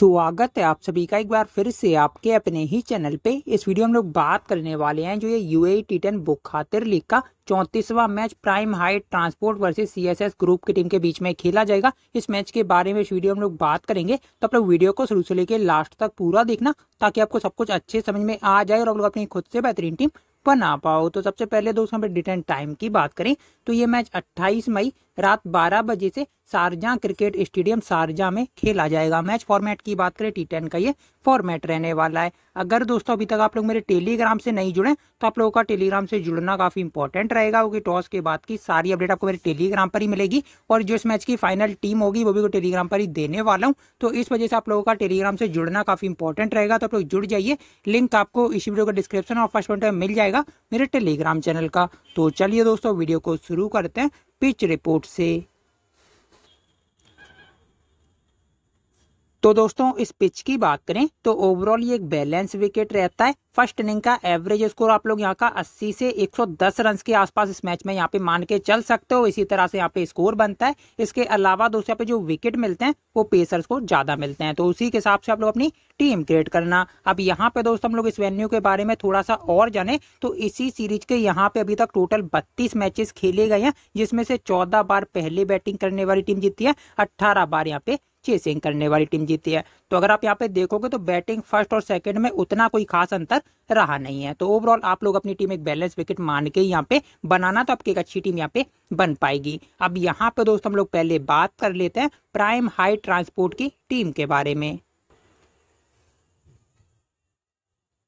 स्वागत है आप सभी का एक बार फिर से आपके अपने ही चैनल पे। इस वीडियो में हम लोग बात करने वाले हैं जो ये यूएई टी10 बुखातिर लीग का 34वां match prime height transport versus CSS group की टीम के बीच में खेला जाएगा। इस मैच के बारे में इस वीडियो में हम लोग बात करेंगे, तो आप लोग वीडियो को शुरू से लेकर लास्ट तक पूरा देखना ताकि आपको सब कुछ अच्छे समझ में आ जाए और आप लोग अपनी खुद से बेहतरीन टीम बना पाओ। तो सबसे पहले दोस्तों हम डेट एंड टाइम की बात करें तो ये मैच 28 मई रात 12 बजे से शारजाह क्रिकेट स्टेडियम शारजाह में खेला जाएगा। मैच फॉर्मेट की बात करें टी10 का ये फॉर्मेट रहने वाला है। अगर दोस्तों अभी तक आप लोग मेरे टेलीग्राम से नहीं जुड़े तो आप लोगों का टेलीग्राम से जुड़ना काफी इंपॉर्टेंट रहेगा क्योंकि टॉस के बाद की सारी अपडेट आपको मेरे टेलीग्राम पर ही मिलेगी और जो इस मैच की फाइनल टीम होगी वो भी टेलीग्राम पर ही देने वाला हूँ। तो इस वजह से आप लोगों का टेलीग्राम से जुड़ना काफी इंपॉर्टेंट रहेगा, तो आप लोग जुड़ जाइए। लिंक आपको इस वीडियो का डिस्क्रिप्शन और फर्स्ट कमेंट में मिल जाएगा मेरे टेलीग्राम चैनल का। तो चलिए दोस्तों वीडियो को शुरू करते हैं पिच रिपोर्ट से। तो दोस्तों इस पिच की बात करें तो ओवरऑल ये एक बैलेंस विकेट रहता है। फर्स्ट इनिंग का एवरेज स्कोर आप लोग यहाँ का 80 से 110 रन के आसपास इस मैच में यहाँ पे मान के चल सकते हो। इसी तरह से यहाँ पे स्कोर बनता है। इसके अलावा दोस्तों यहाँ पे जो विकेट मिलते हैं वो पेसर्स को ज्यादा मिलते हैं, तो उसी के हिसाब से आप लोग अपनी टीम क्रिएट करना। अब यहाँ पे दोस्तों हम लोग इस वेन्यू के बारे में थोड़ा सा और जाने तो इसी सीरीज के यहाँ पे अभी तक टोटल 32 मैचेस खेले गए हैं, जिसमें से 14 बार पहले बैटिंग करने वाली टीम जीती है, 18 बार यहाँ पे चेसिंग करने वाली टीम जीती है। तो अगर आप यहाँ पे देखोगे तो बैटिंग फर्स्ट और सेकंड में उतना कोई खास अंतर रहा नहीं है। तो ओवरऑल आप लोग अपनी टीम एक बैलेंस विकेट मान के यहाँ पे बनाना, तो आपकी एक अच्छी टीम यहाँ पे बन पाएगी। अब यहाँ पे दोस्तों हम लोग पहले बात कर लेते हैं प्राइम हाइट ट्रांसपोर्ट की टीम के बारे में।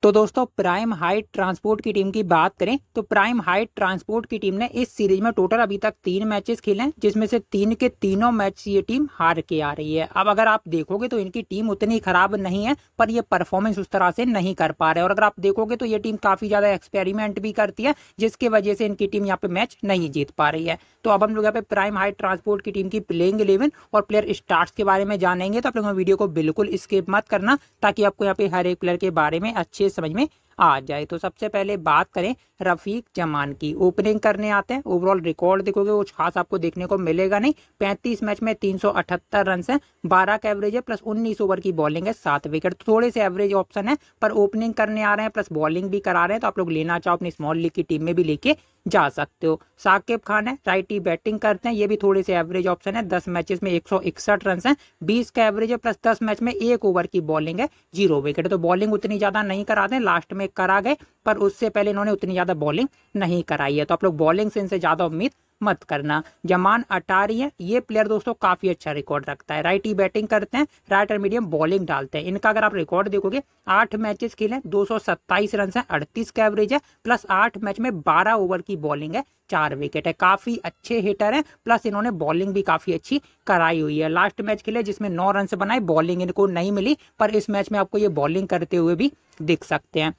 तो दोस्तों प्राइम हाइट ट्रांसपोर्ट की टीम की बात करें तो प्राइम हाइट ट्रांसपोर्ट की टीम ने इस सीरीज में टोटल अभी तक 3 मैचेस खेले हैं, जिसमें से 3 के 3 मैच ये टीम हार के आ रही है। अब अगर आप देखोगे तो इनकी टीम उतनी खराब नहीं है, पर ये परफॉर्मेंस उस तरह से नहीं कर पा रहे। और अगर आप देखोगे तो ये टीम काफी ज्यादा एक्सपेरिमेंट भी करती है, जिसकी वजह से इनकी टीम यहाँ पे मैच नहीं जीत पा रही है। तो अब हम लोग यहाँ पे प्राइम हाइट ट्रांसपोर्ट की टीम की प्लेइंग 11 और प्लेयर स्टार्ट्स के बारे में जानेंगे, तो आप लोगों वीडियो को बिल्कुल स्किप मत करना ताकि आपको यहाँ पे हर एक प्लेयर के बारे में अच्छे समझ में आ जाए। तो सबसे पहले बात करें रफी जमान की। ओपनिंग करने आते हैं, ओवरऑल रिकॉर्ड देखोगे कुछ खास आपको देखने को मिलेगा नहीं। 35 मैच में 378 रन है, 12 का एवरेज है, प्लस 19 ओवर की बॉलिंग है, 7 विकेट। तो थोड़े से एवरेज ऑप्शन है, पर ओपनिंग करने आ रहे हैं प्लस बॉलिंग भी करा रहे हैं, तो आप लोग लेना चाहो अपनी स्मॉल लीग की टीम में भी लेके जा सकते हो। साकिब खान है, राइटी बैटिंग करते हैं, ये भी थोड़े से एवरेज ऑप्शन है। 10 मैचेस में 161 रन है, 20 का एवरेज है, प्लस 10 मैच में 1 ओवर की बॉलिंग है, 0 विकेट। तो बॉलिंग उतनी ज्यादा नहीं कराते, लास्ट में करा गए, पर उससे पहले इन्होंने उतनी ज्यादा बॉलिंग नहीं कराई है। तो आप लोग बॉलिंग से इनसे ज्यादा उम्मीद मत करना। जमान अटारी है, ये प्लेयर दोस्तों काफी अच्छा रिकॉर्ड रखता है। राइटी बैटिंग करते हैं, राइट और मीडियम बॉलिंग डालते हैं। इनका अगर आप रिकॉर्ड देखोगे 8 मैचेस खेले, 227 रन है, 38 का एवरेज है, प्लस 8 मैच में 12 ओवर की बॉलिंग है, 4 विकेट है। काफी अच्छे हिटर हैं, प्लस इन्होंने बॉलिंग भी काफी अच्छी कराई हुई है। लास्ट मैच खेले जिसमें 9 रन बनाए, बॉलिंग इनको नहीं मिली, पर इस मैच में आपको ये बॉलिंग करते हुए भी दिख सकते हैं।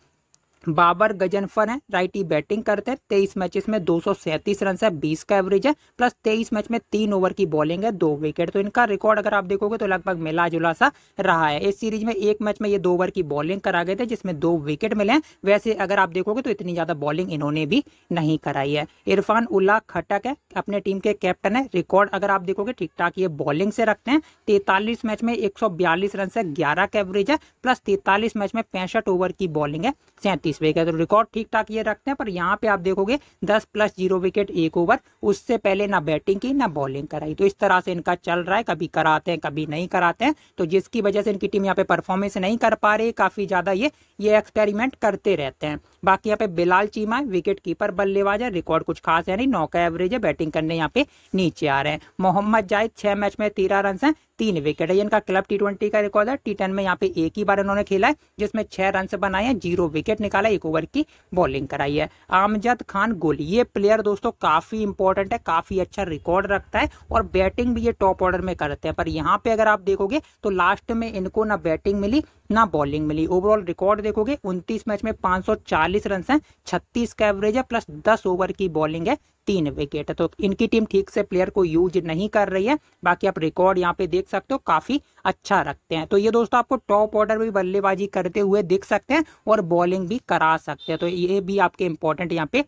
बाबर गजनफर हैं, राइटी बैटिंग करते हैं, 23 मैचेस में 237 रन है, 20 का एवरेज है, प्लस 23 मैच में 3 ओवर की बॉलिंग है, 2 विकेट। तो इनका रिकॉर्ड अगर आप देखोगे तो लगभग मिला जुला सा रहा है। इस सीरीज में 1 मैच में ये 2 ओवर की बॉलिंग करा गए थे, जिसमें 2 विकेट मिले हैं। वैसे अगर आप देखोगे तो इतनी ज्यादा बॉलिंग इन्होंने भी नहीं कराई है। इरफान उल्लाह खटक है, अपने टीम के कैप्टन है। रिकॉर्ड अगर आप देखोगे ठीक ठाक ये बॉलिंग से रखते हैं। 43 मैच में 142 रन है, 11 का एवरेज है, प्लस 43 मैच में 65 ओवर की बॉलिंग है, 37 विकेट। तो रिकॉर्ड ठीक ठाक ये रखते हैं, पर यहाँ पे आप देखोगे 10 + 0 विकेट 1 ओवर, उससे पहले ना बैटिंग की ना बॉलिंग कराई। तो इस तरह से इनका चल रहा है, कभी कराते हैं कभी नहीं कराते हैं, तो जिसकी वजह से इनकी टीम यहाँ पे परफॉर्मेंस नहीं कर पा रही। काफी ज्यादा ये एक्सपेरिमेंट करते रहते हैं। बाकी यहाँ पे बिलाल चीमा विकेट कीपर बल्लेबाज है, रिकॉर्ड कुछ खास है नहीं, 9 का एवरेज है, बैटिंग करने यहाँ पे नीचे आ रहे हैं। मोहम्मद जायद 6 मैच में 13 रन है, 3 विकेट है, इनका क्लब टी20 का रिकॉर्ड है। टी10 में यहाँ पे 1 ही बार इन्होंने खेला है, जिसमें 6 रन बनाए हैं, 0 विकेट निकाला, 1 ओवर की बॉलिंग कराई है। आमजद खान गोली, ये प्लेयर दोस्तों काफी इंपॉर्टेंट है, काफी अच्छा रिकॉर्ड रखता है और बैटिंग भी ये टॉप ऑर्डर में करते हैं, पर यहाँ पे अगर आप देखोगे तो लास्ट में इनको ना बैटिंग मिली ना बॉलिंग मिली। ओवरऑल रिकॉर्ड देखोगे 29 मैच में 540 रन हैं, 36 का एवरेज है, प्लस 10 ओवर की बॉलिंग है, 3 विकेट है। तो इनकी टीम ठीक से प्लेयर को यूज नहीं कर रही है। बाकी आप रिकॉर्ड यहाँ पे देख सकते हो काफी अच्छा रखते हैं। तो ये दोस्तों आपको टॉप ऑर्डर में बल्लेबाजी करते हुए दिख सकते हैं और बॉलिंग भी करा सकते हैं, तो ये भी आपके इंपॉर्टेंट यहाँ पे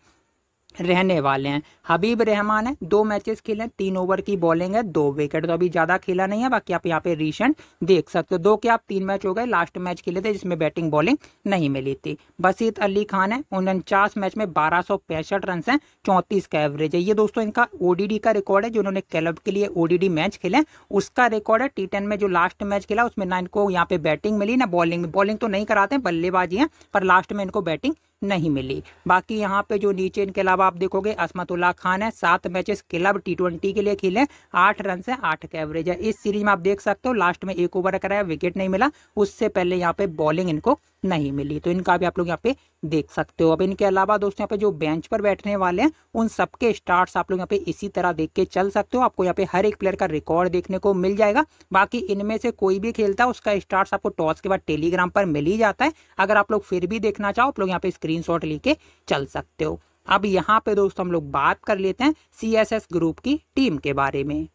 रहने वाले हैं। हबीब रहमान है, 2 मैचेस खेले हैं, 3 ओवर की बॉलिंग है, 2 विकेट, तो अभी ज़्यादा खेला नहीं है। बाकी आप यहाँ पे रीसेंट देख सकते हो, 2 के आप 3 मैच हो गए, लास्ट मैच खेले थे जिसमें बैटिंग बॉलिंग नहीं मिली थी। बसीत अली खान है, 49 मैच में 1265 रन हैं, 34 का एवरेज है। ये दोस्तों इनका ओडीडी का रिकॉर्ड है, जो उन्होंने क्लब के लिए ओडीडी मैच खेले उसका रिकॉर्ड है। टी10 में जो लास्ट मैच खेला उसमें ना इनको यहाँ पे बैटिंग मिली ना बॉलिंग, बॉलिंग तो नहीं कराते, बल्लेबाजी है, पर लास्ट में इनको बैटिंग नहीं मिली। बाकी यहाँ पे जो नीचे इनके अलावा आप देखोगे, असमत उल्लाह खान है, 7 मैचेस क्लब T20 के लिए खेले, 8 रन है, 8 का एवरेज है। इस सीरीज में आप देख सकते हो लास्ट में 1 ओवर कराया, विकेट नहीं मिला, उससे पहले यहाँ पे बॉलिंग इनको नहीं मिली, तो इनका भी आप लोग यहाँ पे देख सकते हो। अब इनके अलावा दोस्तों यहाँ पे जो बेंच पर बैठने वाले हैं उन सबके स्टार्ट्स आप लोग यहाँ पे इसी तरह देख के चल सकते हो, आपको यहाँ पे हर एक प्लेयर का रिकॉर्ड देखने को मिल जाएगा। बाकी इनमें से कोई भी खेलता है उसका स्टार्ट्स आपको टॉस के बाद टेलीग्राम पर मिल ही जाता है, अगर आप लोग फिर भी देखना चाहो आप लोग यहाँ पे स्क्रीनशॉट लेके चल सकते हो। अब यहाँ पे दोस्तों हम लोग बात कर लेते हैं CSS ग्रुप की टीम के बारे में।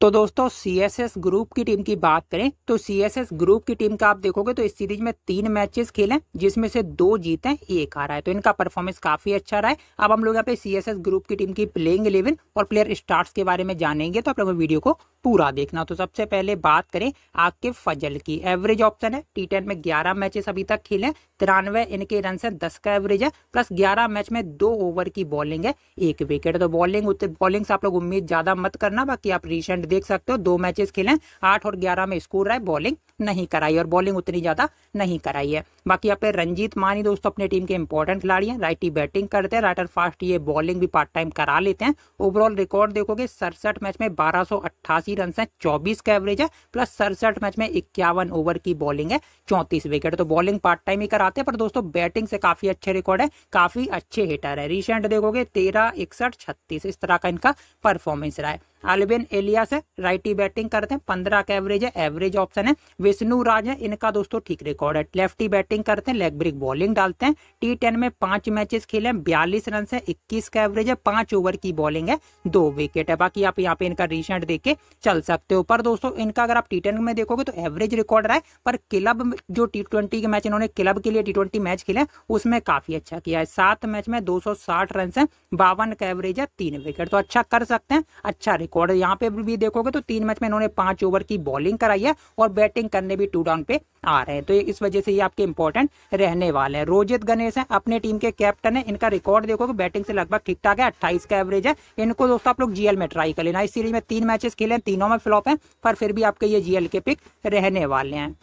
तो दोस्तों CSS ग्रुप की टीम की बात करें तो CSS ग्रुप की टीम का आप देखोगे तो इस सीरीज में 3 मैचेस खेले जिसमें से 2 जीते 1 हारा है, तो इनका परफॉर्मेंस काफी अच्छा रहा है। अब हम लोग यहाँ पे CSS ग्रुप की टीम की प्लेइंग 11 और प्लेयर स्टार्ट्स के बारे में जानेंगे, तो आप लोग वीडियो को पूरा देखना। तो सबसे पहले बात करें आकिब फजल की, एवरेज ऑप्शन है, T10 में 11 मैचेस अभी तक खेले, 93 इनके रन है, 10 का एवरेज है, प्लस 11 मैच में 2 ओवर की बॉलिंग है, 1 विकेट, तो बॉलिंग से आप लोग उम्मीद ज्यादा मत करना। बाकी आप रीसेंट देख सकते हो 2 मैचेस खेले, 8 और 11 में स्कोर रहा है, बॉलिंग नहीं कराई और बॉलिंग उतनी ज्यादा नहीं कराई है। बाकी यहाँ पे रंजीत मानी दोस्तों अपने टीम के इंपॉर्टेंट खिलाड़ी हैं, राइटी बैटिंग करते हैं, राइटर फास्ट ये बॉलिंग भी पार्ट टाइम करा लेते हैं। ओवरऑल रिकॉर्ड देखोगे 67 मैच में 1288 रन है, 24 का एवरेज है, प्लस 67 मैच में 51 ओवर की बॉलिंग है, 34 विकेट, तो बॉलिंग पार्ट टाइम ही कराते हैं, पर दोस्तों बैटिंग से काफी अच्छे रिकॉर्ड है, काफी अच्छे हिटर है। रिसेंट देखोगे 13, 61, 36 इस तरह का इनका परफॉर्मेंस रहा है। आलबेन एलिया से राइटी बैटिंग करते हैं, 15 का एवरेज है, एवरेज ऑप्शन है। विष्णु राज है, इनका दोस्तों ठीक रिकॉर्ड है, लेफ्टी बैटिंग करते हैं, लेग ब्रेक बॉलिंग डालते हैं। T10 में 5 मैचेस खेले, 42 रन है, 21 का एवरेज है, 5 ओवर की बॉलिंग है, 2 विकेट है। बाकी आप यहाँ पे इनका रिसेंट देख के चल सकते हो, पर दोस्तों इनका अगर आप T10 में देखोगे तो एवरेज रिकॉर्ड रहा है, पर क्लब जो T20 के मैच इन्होंने क्लब के लिए T20 मैच खेले उसमें काफी अच्छा किया है। 7 मैच में 260 रन है, 52 का एवरेज है, 3 विकेट, तो अच्छा कर सकते हैं, अच्छा रिकॉर्ड। यहाँ पे भी देखोगे तो 3 मैच में इन्होंने 5 ओवर की बॉलिंग कराई है और बैटिंग करने भी 2 डाउन पे आ रहे हैं, तो इस वजह से ये आपके इंपॉर्टेंट रहने वाले हैं। रोजित गणेश है, अपने टीम के कैप्टन है, इनका रिकॉर्ड देखोगे बैटिंग से लगभग ठीक ठाक है, 28 का एवरेज है। इनको दोस्तों आप लोग GL में ट्राई कर लेना, इस सीरीज में 3 मैचेस खेले, 3नों में फ्लॉप है, पर फिर भी आपके ये GL के पिक रहने वाले हैं।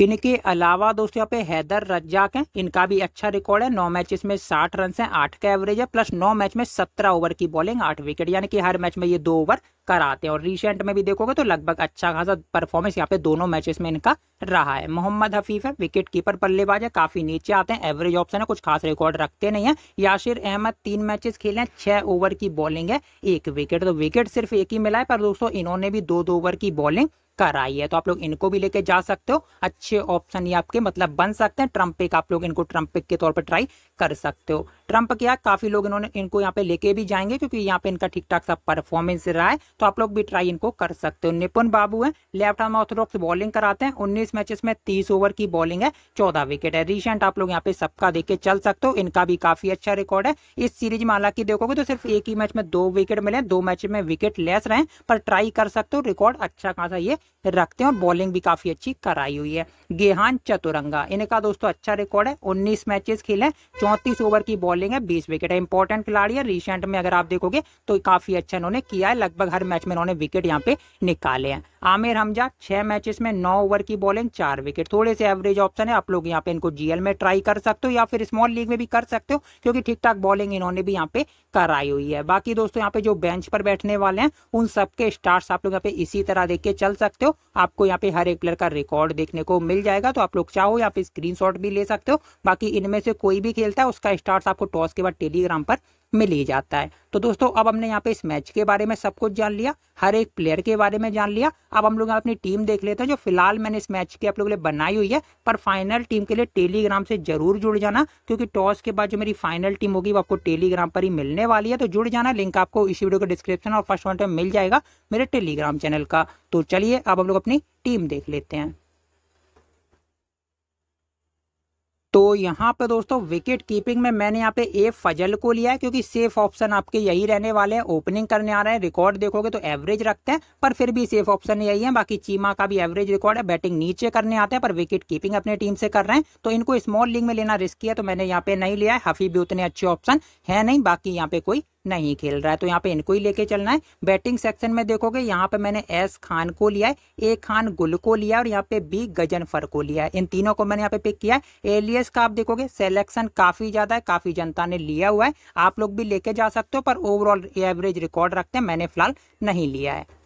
इनके अलावा दोस्तों यहाँ पे हैदर रज्जाक हैं, इनका भी अच्छा रिकॉर्ड है, 9 मैचेस में 60 रन हैं, 8 का एवरेज है, प्लस 9 मैच में 17 ओवर की बॉलिंग, 8 विकेट, यानी कि हर मैच में ये 2 ओवर कराते हैं। और रिसेंट में भी देखोगे तो लगभग अच्छा खासा परफॉर्मेंस यहाँ पे 2 मैचेस में इनका रहा है। मोहम्मद हफीफ है, विकेट कीपर बल्लेबाज है, काफी नीचे आते हैं, एवरेज ऑप्शन है, कुछ खास रिकॉर्ड रखते नहीं है। यासिर अहमद 3 मैचेस खेले, 6 ओवर की बॉलिंग है, 1 विकेट, तो विकेट सिर्फ एक ही मिला है, पर दोस्तों इन्होंने भी 2-2 ओवर की बॉलिंग कराई है, तो आप लोग इनको भी लेके जा सकते हो, अच्छे ऑप्शन ये आपके मतलब बन सकते हैं। ट्रम्प पिक आप लोग इनको ट्रम्प पिक के तौर पर ट्राई कर सकते हो। ट्रम्प क्या काफी लोग इन्होंने इनको यहाँ पे लेके भी जाएंगे क्योंकि यहाँ पे इनका ठीक ठाक सा परफॉर्मेंस रहा है, तो आप लोग भी ट्राई इनको कर सकते हो। निपुन बाबू है, लेफ्ट आर्म ऑर्थोडॉक्स बॉलिंग कराते हैं, 19 मैचेस में 30 ओवर की बॉलिंग है, 14 विकेट है। रिसेंट आप लोग यहाँ पे सबका देख के चल सकते हो, इनका भी काफी अच्छा रिकॉर्ड है। इस सीरीज में हालांकि देखोगे तो सिर्फ एक ही मैच में 2 विकेट मिले, 2 मैच में विकेट लेस रहे, पर ट्राई कर सकते हो, रिकॉर्ड अच्छा खासा ये रखते हैं और बॉलिंग भी काफी अच्छी कराई हुई है। गेहान चतुरंगा, इनका दोस्तों अच्छा रिकॉर्ड है, 19 मैचेस खेले, 34 ओवर की बॉलिंग है, 20 विकेट है, इंपॉर्टेंट खिलाड़ी है। रिसेंट में अगर आप देखोगे तो काफी अच्छा इन्होंने किया है, लगभग हर मैच में इन्होंने विकेट यहाँ पे निकाले हैं। आमिर हमजा 6 मैचेस में 9 ओवर की बॉलिंग, 4 विकेट, थोड़े से एवरेज ऑप्शन है, आप लोग यहाँ पे इनको GL में ट्राई कर सकते हो या फिर स्मॉल लीग में भी कर सकते हो क्योंकि ठीक ठाक बॉलिंग इन्होंने भी यहाँ पे कराई हुई है। बाकी दोस्तों यहाँ पे जो बेंच पर बैठने वाले हैं उन सबके स्टार्ट्स आप लोग यहाँ पे इसी तरह देख के चल सकते हो, आपको यहाँ पे हर एक प्लेयर का रिकॉर्ड देखने को मिल जाएगा, तो आप लोग चाहो यहाँ पे स्क्रीनशॉट भी ले सकते हो। बाकी इनमें से कोई भी खेलता है उसका स्टार्ट्स आपको टॉस के बाद टेलीग्राम पर मिल ही जाता है। तो दोस्तों अब हमने यहाँ पे इस मैच के बारे में सब कुछ जान लिया, हर एक प्लेयर के बारे में जान लिया। अब हम लोग अपनी टीम देख लेते हैं जो फिलहाल मैंने इस मैच की आप लोगों के लिए बनाई हुई है, पर फाइनल टीम के लिए टेलीग्राम से जरूर जुड़ जाना क्योंकि टॉस के बाद जो मेरी फाइनल टीम होगी वो आपको टेलीग्राम पर ही मिलने वाली है, तो जुड़ जाना। लिंक आपको इसी वीडियो के डिस्क्रिप्शन और फर्स्ट कमेंट में मिल जाएगा मेरे टेलीग्राम चैनल का। तो चलिए अब हम लोग अपनी टीम देख लेते हैं। तो यहाँ पर दोस्तों विकेट कीपिंग में मैंने यहाँ पे ए फजल को लिया है क्योंकि सेफ ऑप्शन आपके यही रहने वाले हैं। ओपनिंग करने आ रहे हैं, रिकॉर्ड देखोगे तो एवरेज रखते हैं पर फिर भी सेफ ऑप्शन यही है। बाकी चीमा का भी एवरेज रिकॉर्ड है, बैटिंग नीचे करने आते हैं पर विकेट कीपिंग अपनी टीम से कर रहे हैं तो इनको स्मॉल लीग में लेना रिस्की है तो मैंने यहाँ पे नहीं लिया है। हफीफ भी उतने अच्छे ऑप्शन है नहीं, बाकी यहाँ पे कोई नहीं खेल रहा है तो यहाँ पे इनको ही लेके चलना है। बैटिंग सेक्शन में देखोगे यहाँ पे मैंने एस खान को लिया है, ए खान गुल को लिया और यहाँ पे बी गजनफर को लिया है। इन तीनों को मैंने यहाँ पे पिक किया है। एलियस का आप देखोगे सिलेक्शन काफी ज्यादा है, काफी जनता ने लिया हुआ है, आप लोग भी लेके जा सकते हो पर ओवरऑल एवरेज रिकॉर्ड रखते हैं, मैंने फिलहाल नहीं लिया है।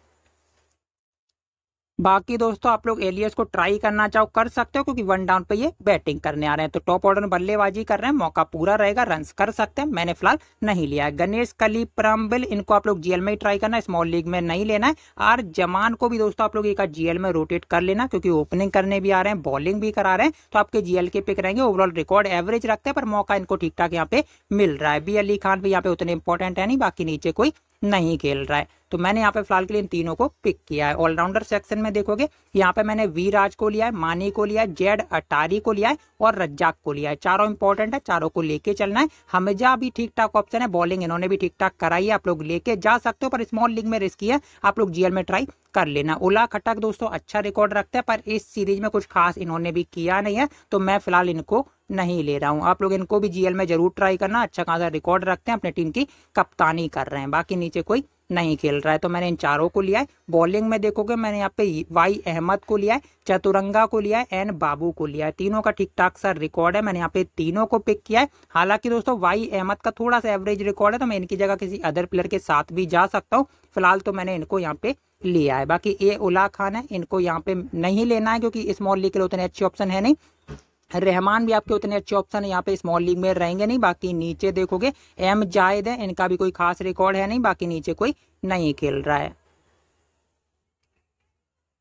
बाकी दोस्तों आप लोग एलियस को ट्राई करना चाहो कर सकते हो क्योंकि वन डाउन पे ये बैटिंग करने आ रहे हैं तो टॉप ऑर्डर में बल्लेबाजी कर रहे हैं, मौका पूरा रहेगा, रन्स कर सकते हैं, मैंने फिलहाल नहीं लिया है। गणेश कली प्रम्बिल इनको आप लोग जीएल में ही ट्राई करना है, स्मॉल लीग में नहीं लेना है। और जमान को भी दोस्तों आप लोग एक जीएल में रोटेट कर लेना क्योंकि ओपनिंग करने भी आ रहे हैं, बॉलिंग भी करा रहे हैं तो आपके जीएल के पिक रहेंगे। ओवरऑल रिकॉर्ड एवरेज रखते हैं पर मौका इनको ठीक ठाक यहाँ पे मिल रहा है। बी अली खान भी यहाँ पे उतने इंपॉर्टेंट है नहीं, बाकी नीचे कोई नहीं खेल रहा है तो मैंने यहाँ पे फिलहाल के लिए इन तीनों को पिक किया है। ऑलराउंडर सेक्शन में देखोगे यहाँ पे मैंने वी राज को लिया है, मानी को लिया है, जेड अटारी को लिया है और रज्जाक को लिया है। चारों इंपॉर्टेंट है, चारों को लेके चलना है। हमजा भी ठीक ठाक ऑप्शन है, बॉलिंग इन्होंने भी ठीक ठाक कराई है, आप लोग लेके जा सकते हो पर स्मॉल लीग में रिस्की है, आप लोग जीएल में ट्राई कर लेना। उल्लाह खटक दोस्तों अच्छा रिकॉर्ड रखते हैं पर इस सीरीज में कुछ खास इन्होंने भी किया नहीं है तो मैं फिलहाल इनको नहीं ले रहा हूँ। आप लोग इनको भी जीएल में जरूर ट्राई करना, अच्छा खासा रिकॉर्ड रखते हैं, अपने टीम की कप्तानी कर रहे हैं, बाकी नीचे कोई नहीं खेल रहा है तो मैंने इन चारों को लिया है। बॉलिंग में देखोगे मैंने यहाँ पे वाई अहमद को लिया है, चतुरंगा को लिया है, एन बाबू को लिया है। तीनों का ठीक ठाक सा रिकॉर्ड है, मैंने यहाँ पे तीनों को पिक किया है। हालांकि दोस्तों वाई अहमद का थोड़ा सा एवरेज रिकॉर्ड है तो मैं इनकी जगह किसी अदर प्लेयर के साथ भी जा सकता हूँ, फिलहाल तो मैंने इनको यहाँ पे लिया है। बाकी ए उल्लाह खान है, इनको यहाँ पे नहीं लेना है क्योंकि स्मॉल लीग के लिए उतने अच्छे ऑप्शन है नहीं। रहमान भी आपके उतने अच्छे ऑप्शन है, यहाँ पे स्मॉल लीग में रहेंगे नहीं। बाकी नीचे देखोगे एम जायद है, इनका भी कोई खास रिकॉर्ड है नहीं, बाकी नीचे कोई नहीं खेल रहा है।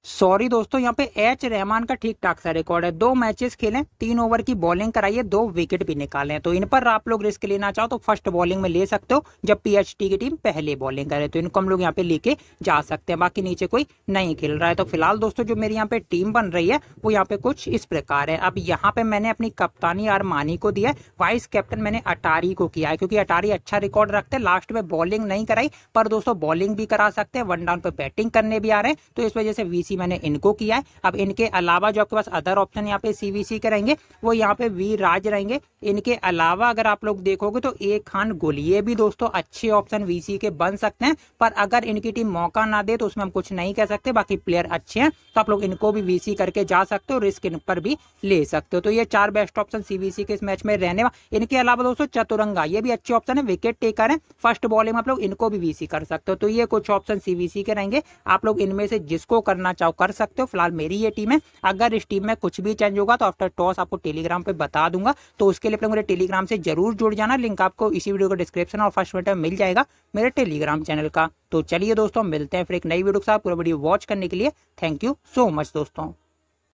सॉरी दोस्तों यहाँ पे एच रहमान का ठीक ठाक सा रिकॉर्ड है, 2 मैचेस खेलें, 3 ओवर की बॉलिंग कराइए, 2 विकेट भी निकालें तो इन पर आप लोग रिस्क लेना चाहो तो फर्स्ट बॉलिंग में ले सकते हो जब पीएचटी की टीम पहले बॉलिंग करे तो इनको हम लोग यहाँ पे लेके जा सकते हैं। बाकी नीचे कोई नहीं खेल रहा है तो फिलहाल दोस्तों जो मेरी यहाँ पे टीम बन रही है वो यहाँ पे कुछ इस प्रकार है। अब यहाँ पे मैंने अपनी कप्तानी अरमानी को दिया है, वाइस कैप्टन मैंने अटारी को किया है क्योंकि अटारी अच्छा रिकॉर्ड रखते हैं, लास्ट में बॉलिंग नहीं कराई पर दोस्तों बॉलिंग भी करा सकते हैं, वन डाउन पर बैटिंग करने भी आ रहे हैं तो इस वजह से वीसी मैंने इनको किया है। अब इनके अलावा जो आपके पास अदर ऑप्शन यहाँ पे सीवीसी के रहेंगे वो यहाँ पे वी राज रहेंगे। इनके अलावा अगर आप लोग देखोगे तो ए खान गोलिये भी दोस्तों अच्छे ऑप्शन वीसी के बन सकते हैं पर अगर इनकी टीम मौका ना दे तो उसमें हम कुछ नहीं कह सकते, बाकी प्लेयर अच्छे हैं तो आप लोग इनको भी वीसी करके जा सकते हो, रिस्क इन पर भी ले सकते हो। तो ये 4 बेस्ट ऑप्शन सीवीसी के इस मैच में रहने वाले। इनके अलावा दोस्तों चतुरंगा ये भी अच्छे ऑप्शन है, विकेट टेकर है, फर्स्ट बॉलिंग में आप लोग इनको भी वीसी कर सकते हो। तो ये कुछ ऑप्शन सीवीसी के रहेंगे, आप लोग इनमें से जिसको करना चाहो कर सकते हो। फिलहाल मेरी ये टीम है, अगर इस टीम में कुछ भी चेंज होगा तो आफ्टर टॉस आपको टेलीग्राम पे बता दूंगा तो उसके लिए मेरे टेलीग्राम से जरूर जुड़ जाना, लिंक आपको इसी वीडियो के डिस्क्रिप्शन और फर्स्ट कमेंट में मिल जाएगा मेरे टेलीग्राम चैनल का। तो चलिए दोस्तों मिलते हैं फिर एक नई वीडियो के साथ, पूरा वीडियो वॉच करने के लिए थैंक यू सो मच दोस्तों।